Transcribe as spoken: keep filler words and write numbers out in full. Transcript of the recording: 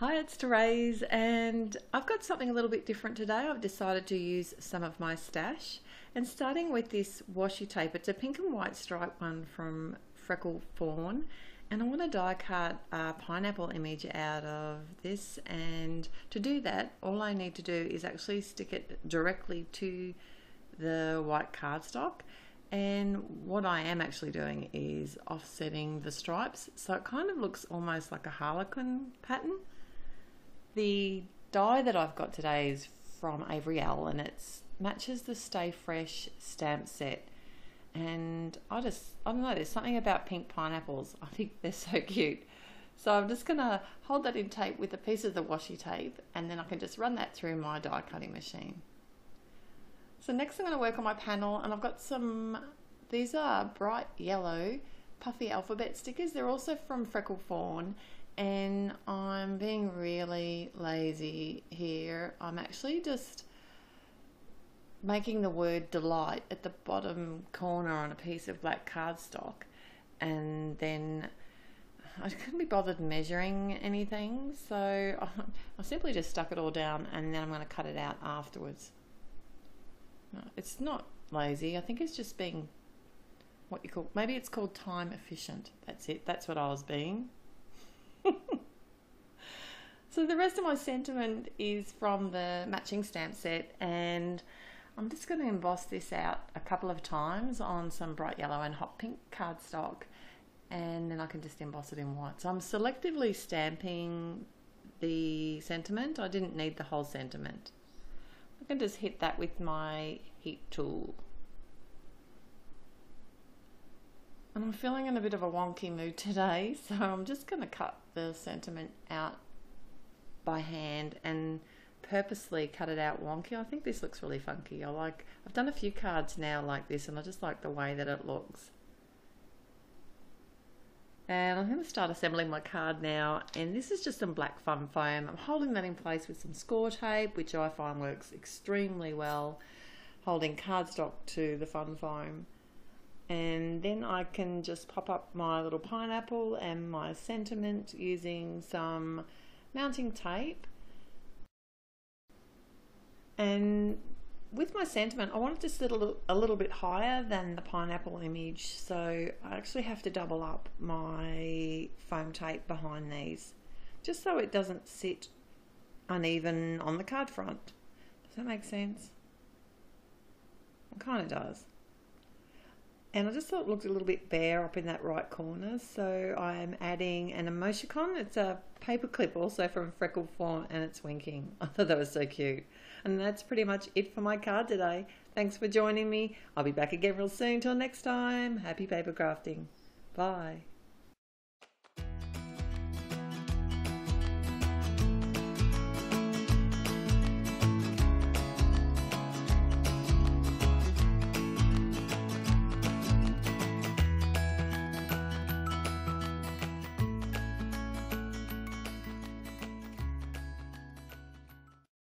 Hi, it's Therese, and I've got something a little bit different today. I've decided to use some of my stash, and starting with this washi tape. It's a pink and white stripe one from Freckled Fawn, and I want to die cut a pineapple image out of this. And to do that, all I need to do is actually stick it directly to the white cardstock. And what I am actually doing is offsetting the stripes, so it kind of looks almost like a harlequin pattern. The dye that I've got today is from Avery Elle, and it matches the Stay Fresh stamp set. And I just, I don't know, there's something about pink pineapples. I think they're so cute. So I'm just going to hold that in tape with a piece of the washi tape, and then I can just run that through my die cutting machine. So next I'm going to work on my panel, and I've got some, these are bright yellow puffy alphabet stickers. They're also from Freckled Fawn. And I'm being really lazy here. I'm actually just making the word delight at the bottom corner on a piece of black cardstock, and then I couldn't be bothered measuring anything, so I simply just stuck it all down, and then I'm going to cut it out afterwards. It's not lazy, I think it's just being what you call, maybe it's called time efficient. That's it, that's what I was being. So the rest of my sentiment is from the matching stamp set, and I'm just going to emboss this out a couple of times on some bright yellow and hot pink cardstock, and then I can just emboss it in white. So I'm selectively stamping the sentiment. I didn't need the whole sentiment. I can just hit that with my heat tool. And I'm feeling in a bit of a wonky mood today, so I'm just going to cut the sentiment out by hand and purposely cut it out wonky. I think this looks really funky. I like, I've done a few cards now like this, and I just like the way that it looks. And I'm going to start assembling my card now, and this is just some black fun foam. I'm holding that in place with some score tape, which I find works extremely well, holding cardstock to the fun foam. And then I can just pop up my little pineapple and my sentiment using some mounting tape. And with my sentiment, I want it to sit a little, a little bit higher than the pineapple image, so I actually have to double up my foam tape behind these, just so it doesn't sit uneven on the card front. Does that make sense? It kind of does. And I just thought it looked a little bit bare up in that right corner, so I'm adding an emoticon. It's a paperclip also from Freckled Fawn, and it's winking. I thought that was so cute. And that's pretty much it for my card today. Thanks for joining me. I'll be back again real soon. Till next time, happy paper crafting. Bye.